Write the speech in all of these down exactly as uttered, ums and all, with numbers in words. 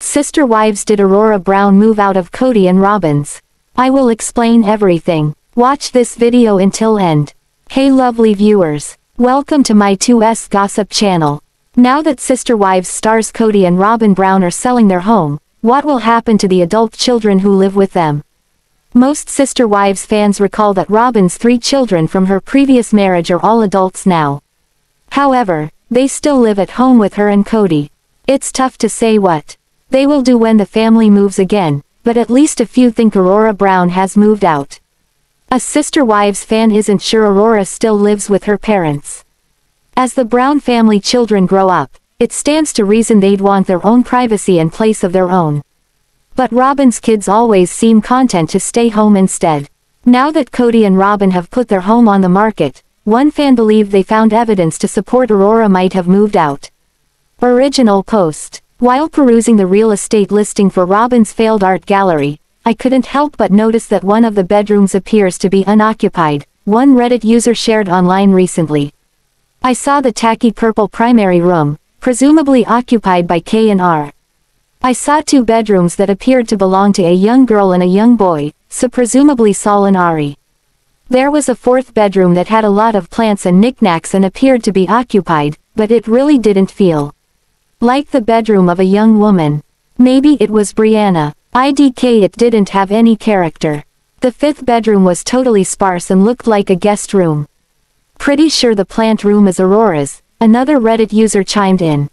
Sister Wives did Aurora Brown move out of Kody and Robyn's? I will explain everything. Watch this video until end. Hey lovely viewers. Welcome to my two S gossip channel. Now that Sister Wives stars Kody and Robyn Brown are selling their home, what will happen to the adult children who live with them? Most Sister Wives fans recall that Robyn's three children from her previous marriage are all adults now. However, they still live at home with her and Kody. It's tough to say what they will do when the family moves again, but at least a few think Aurora Brown has moved out. A Sister Wives fan isn't sure Aurora still lives with her parents. As the Brown family children grow up, it stands to reason they'd want their own privacy and place of their own. But Robyn's kids always seem content to stay home instead. Now that Kody and Robyn have put their home on the market, one fan believed they found evidence to support Aurora might have moved out. Original post. While perusing the real estate listing for Robyn's failed art gallery, I couldn't help but notice that one of the bedrooms appears to be unoccupied, one Reddit user shared online recently. I saw the tacky purple primary room, presumably occupied by K and R. I saw two bedrooms that appeared to belong to a young girl and a young boy, so presumably Saul and Ari. There was a fourth bedroom that had a lot of plants and knickknacks and appeared to be occupied, but it really didn't feel like the bedroom of a young woman. Maybe it was Brianna. I D K it didn't have any character. The fifth bedroom was totally sparse and looked like a guest room. Pretty sure the plant room is Aurora's, another Reddit user chimed in.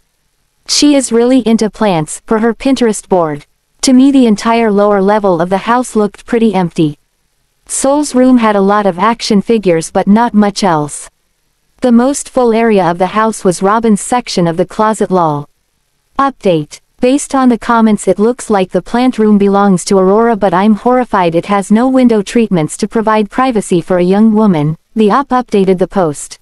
She is really into plants, for her Pinterest board. To me the entire lower level of the house looked pretty empty. Sol's room had a lot of action figures but not much else. The most full area of the house was Robyn's section of the closet lol. Update. Based on the comments it looks like the plant room belongs to Aurora, but I'm horrified it has no window treatments to provide privacy for a young woman, the app updated the post.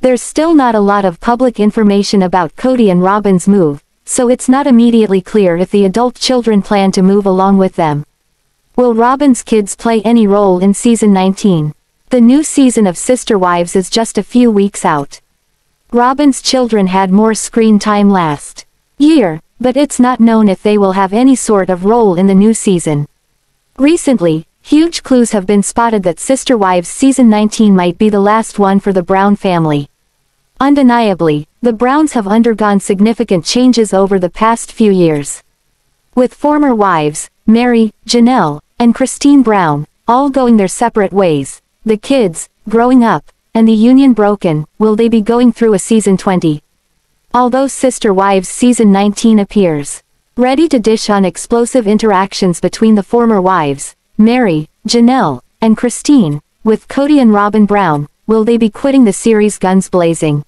There's still not a lot of public information about Kody and Robyn's move, so it's not immediately clear if the adult children plan to move along with them. Will Robyn's kids play any role in season nineteen? The new season of Sister Wives is just a few weeks out. Robyn's children had more screen time last year, but it's not known if they will have any sort of role in the new season. Recently, huge clues have been spotted that Sister Wives season nineteen might be the last one for the Brown family. Undeniably, the Browns have undergone significant changes over the past few years. With former wives, Meri, Janelle, and Christine Brown, all going their separate ways, the kids, growing up, and the union broken, will they be going through a season twenty? Although Sister Wives season nineteen appears ready to dish on explosive interactions between the former wives, Meri, Janelle, and Christine, with Kody and Robyn Brown, will they be quitting the series guns blazing?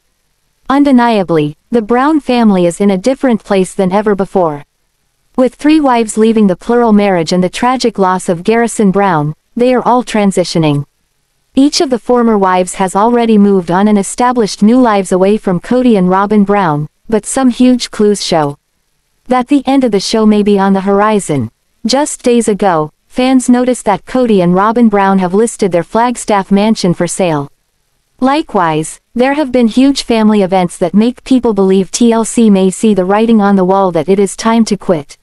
Undeniably, the Brown family is in a different place than ever before. With three wives leaving the plural marriage and the tragic loss of Garrison Brown, they are all transitioning. Each of the former wives has already moved on and established new lives away from Kody and Robyn Brown, but some huge clues show that the end of the show may be on the horizon. Just days ago, fans noticed that Kody and Robyn Brown have listed their Flagstaff mansion for sale. Likewise, there have been huge family events that make people believe T L C may see the writing on the wall that it is time to quit.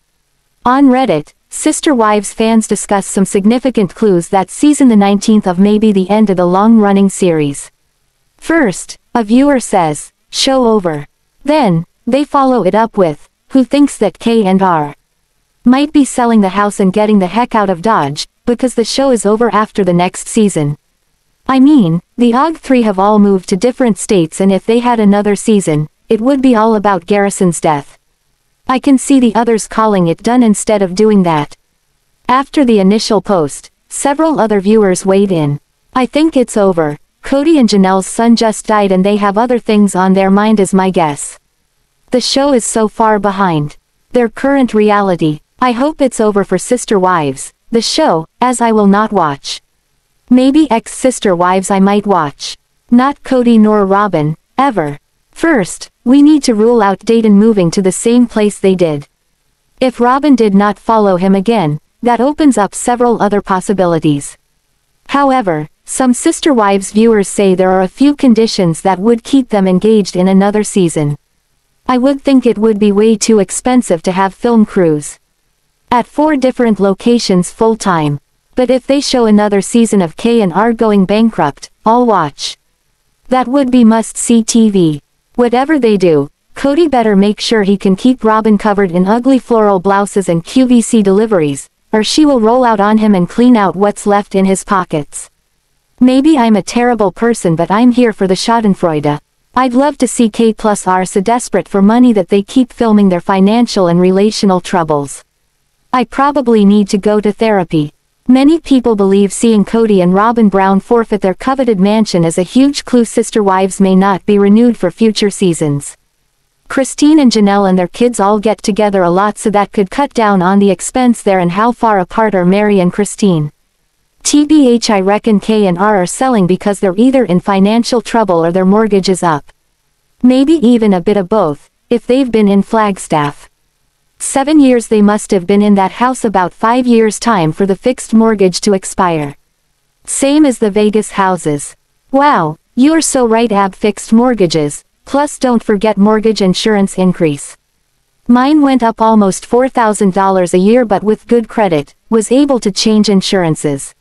On Reddit, Sister Wives fans discuss some significant clues that season the nineteenth of may be the end of the long-running series. First, a viewer says, "Show over." Then, they follow it up with, "Who thinks that K and R might be selling the house and getting the heck out of Dodge, because the show is over after the next season?" I mean, the O G three have all moved to different states, and if they had another season, it would be all about Garrison's death. I can see the others calling it done instead of doing that. After the initial post, several other viewers weighed in. "I think it's over. Kody and Janelle's son just died and they have other things on their mind is my guess. The show is so far behind their current reality. I hope it's over for Sister Wives, the show, as I will not watch. Maybe ex-Sister Wives I might watch. Not Kody nor Robyn, ever. First, we need to rule out Dayton moving to the same place they did. If Robyn did not follow him again, that opens up several other possibilities." However, some Sister Wives viewers say there are a few conditions that would keep them engaged in another season. I would think it would be way too expensive to have film crews at four different locations full-time. But if they show another season of K and R going bankrupt, I'll watch. That would be must-see T V. Whatever they do, Kody better make sure he can keep Robyn covered in ugly floral blouses and Q V C deliveries, or she will roll out on him and clean out what's left in his pockets. Maybe I'm a terrible person, but I'm here for the schadenfreude. I'd love to see K plus R so desperate for money that they keep filming their financial and relational troubles. I probably need to go to therapy. Many people believe seeing Kody and Robyn Brown forfeit their coveted mansion is a huge clue Sister Wives may not be renewed for future seasons. Christine and Janelle and their kids all get together a lot, so that could cut down on the expense there. And how far apart are Meri and Christine? T B H, I reckon K and R are selling because they're either in financial trouble or their mortgage is up. Maybe even a bit of both, if they've been in Flagstaff. Seven years they must have been in that house, about five years' time for the fixed mortgage to expire. Same as the Vegas houses. Wow, you're so right, ab fixed mortgages, plus don't forget mortgage insurance increase. Mine went up almost four thousand dollars a year, but with good credit, was able to change insurances.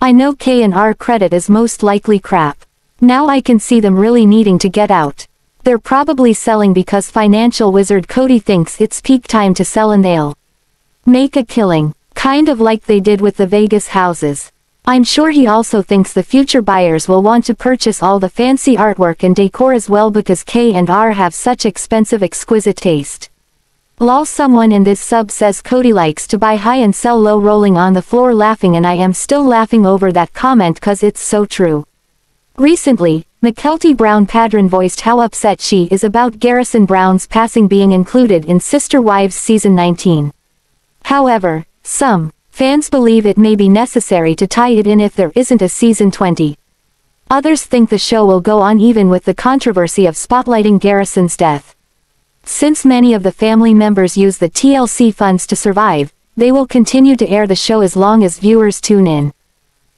I know K and R credit is most likely crap. Now I can see them really needing to get out. They're probably selling because financial wizard Kody thinks it's peak time to sell, and they'll make a killing, kind of like they did with the Vegas houses. I'm sure he also thinks the future buyers will want to purchase all the fancy artwork and decor as well, because K and R have such expensive, exquisite taste. Lol, someone in this sub says Kody likes to buy high and sell low, rolling on the floor laughing, and I am still laughing over that comment cause it's so true. Recently, Mykelti Brown Padron voiced how upset she is about Garrison Brown's passing being included in Sister Wives Season nineteen. However, some fans believe it may be necessary to tie it in if there isn't a Season twenty. Others think the show will go on even with the controversy of spotlighting Garrison's death. Since many of the family members use the T L C funds to survive, they will continue to air the show as long as viewers tune in.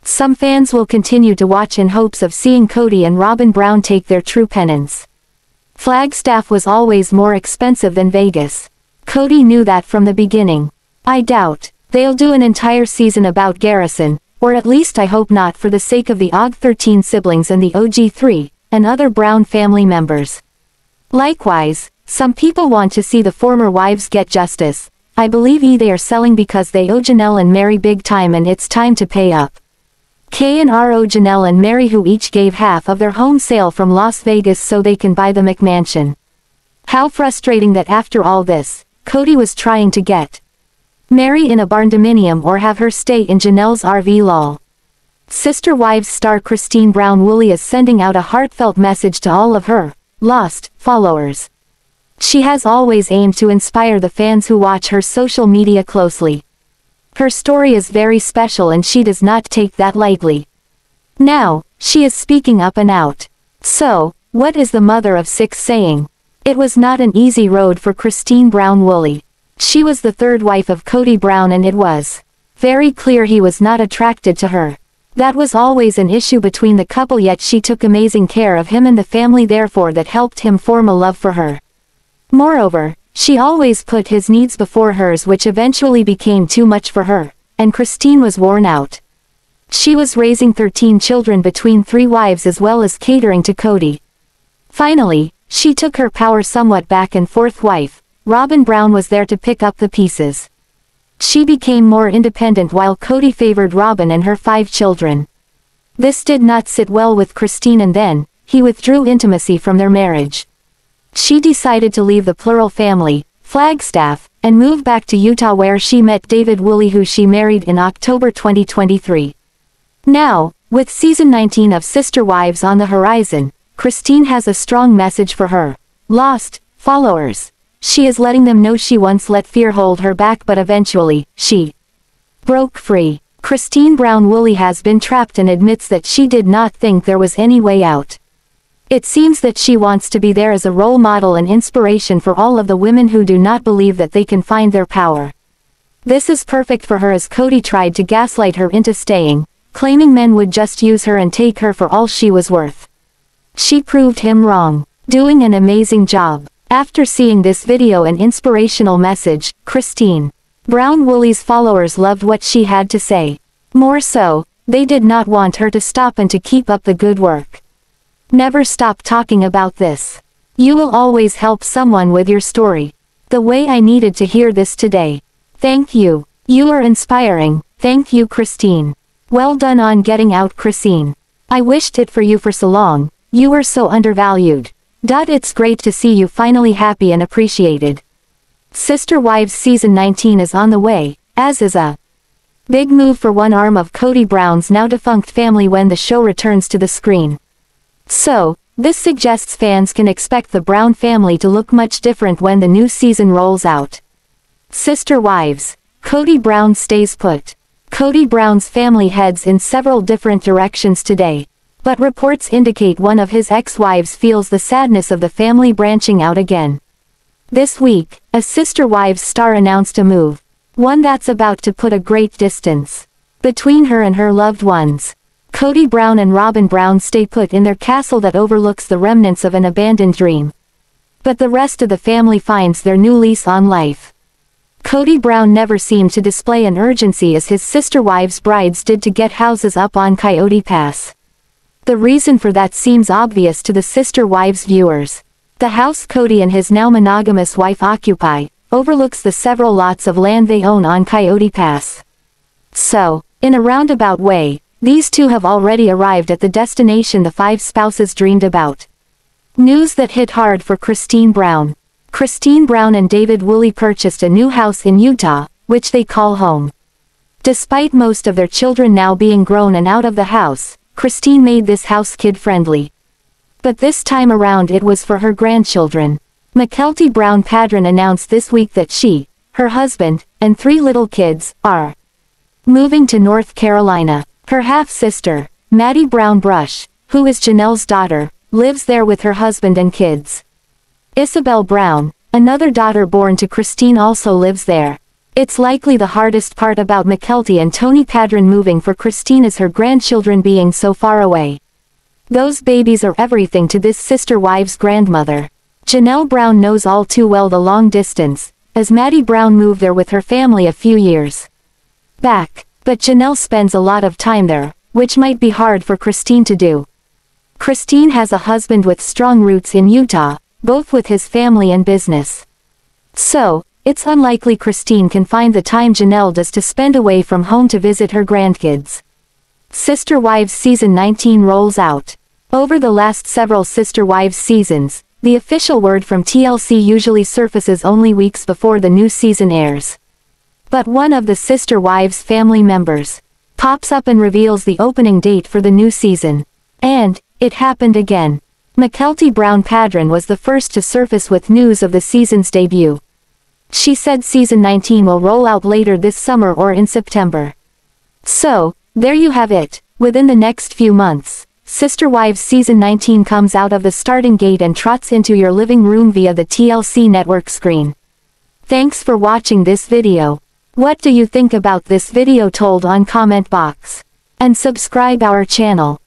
Some fans will continue to watch in hopes of seeing Kody and Robyn Brown take their true penance. Flagstaff was always more expensive than Vegas. Kody knew that from the beginning. I doubt they'll do an entire season about Garrison, or at least I hope not, for the sake of the O G thirteen siblings and the O G three, and other Brown family members. Likewise, some people want to see the former wives get justice. I believe E they are selling because they owe Janelle and Meri big time, and it's time to pay up. K and R owe Janelle and Meri, who each gave half of their home sale from Las Vegas so they can buy the McMansion. How frustrating that after all this, Kody was trying to get Meri in a barndominium or have her stay in Janelle's R V. Lol. Sister Wives star Christine Brown Woolley is sending out a heartfelt message to all of her lost followers. She has always aimed to inspire the fans who watch her social media closely. Her story is very special and she does not take that lightly. Now, she is speaking up and out. So, what is the mother of six saying? It was not an easy road for Christine Brown Woolley. She was the third wife of Kody Brown, and it was very clear he was not attracted to her. That was always an issue between the couple, yet she took amazing care of him and the family, therefore that helped him form a love for her. Moreover, she always put his needs before hers, which eventually became too much for her, and Christine was worn out. She was raising thirteen children between three wives as well as catering to Kody. Finally, she took her power somewhat back, and fourth wife, Robyn Brown, was there to pick up the pieces. She became more independent while Kody favored Robyn and her five children. This did not sit well with Christine, and then he withdrew intimacy from their marriage. She decided to leave the plural family, Flagstaff, and move back to Utah, where she met David Woolley, who she married in October twenty twenty-three. Now, with Season nineteen of Sister Wives on the horizon, Christine has a strong message for her lost followers. She is letting them know she once let fear hold her back, but eventually, she broke free. Christine Brown Woolley has been trapped and admits that she did not think there was any way out. It seems that she wants to be there as a role model and inspiration for all of the women who do not believe that they can find their power. This is perfect for her, as Kody tried to gaslight her into staying, claiming men would just use her and take her for all she was worth. She proved him wrong, doing an amazing job. After seeing this video and inspirational message, Christine Brown Woolley's followers loved what she had to say. More so, they did not want her to stop and to keep up the good work. Never stop talking about this. You will always help someone with your story. The way I needed to hear this today. Thank you. You are inspiring. Thank you, Christine. Well done on getting out, Christine. I wished it for you for so long. You were so undervalued. Dot it's great to see you finally happy and appreciated. Sister Wives Season nineteen is on the way, as is a big move for one arm of Kody Brown's now defunct family when the show returns to the screen. So, this suggests fans can expect the Brown family to look much different when the new season rolls out. Sister Wives. Kody Brown stays put. Kody Brown's family heads in several different directions today, but reports indicate one of his ex-wives feels the sadness of the family branching out again. This week, a Sister Wives star announced a move, one that's about to put a great distance between her and her loved ones. Kody Brown and Robyn Brown stay put in their castle that overlooks the remnants of an abandoned dream. But the rest of the family finds their new lease on life. Kody Brown never seemed to display an urgency as his Sister Wives brides did to get houses up on Coyote Pass. The reason for that seems obvious to the Sister Wives viewers. The house Kody and his now monogamous wife occupy overlooks the several lots of land they own on Coyote Pass. So, in a roundabout way, these two have already arrived at the destination the five spouses dreamed about. News that hit hard for Christine Brown. Christine Brown and David Woolley purchased a new house in Utah, which they call home. Despite most of their children now being grown and out of the house, Christine made this house kid-friendly. But this time around it was for her grandchildren. Mykelti Brown Padron announced this week that she, her husband, and three little kids, are moving to North Carolina. Her half-sister, Maddie Brown Brush, who is Janelle's daughter, lives there with her husband and kids. Isabel Brown, another daughter born to Christine, also lives there. It's likely the hardest part about Mykelti and Tony Padron moving for Christine is her grandchildren being so far away. Those babies are everything to this Sister Wives' grandmother. Janelle Brown knows all too well the long distance, as Maddie Brown moved there with her family a few years back, but Janelle spends a lot of time there, which might be hard for Christine to do. Christine has a husband with strong roots in Utah, both with his family and business. So, it's unlikely Christine can find the time Janelle does to spend away from home to visit her grandkids. Sister Wives Season nineteen rolls out. Over the last several Sister Wives seasons, the official word from T L C usually surfaces only weeks before the new season airs. But one of the Sister Wives family members pops up and reveals the opening date for the new season. And, it happened again. Mykelti Brown Padron was the first to surface with news of the season's debut. She said Season nineteen will roll out later this summer or in September. So, there you have it. Within the next few months, Sister Wives Season nineteen comes out of the starting gate and trots into your living room via the T L C network screen. Thanks for watching this video. What do you think about this video? Told on comment box. And subscribe our channel.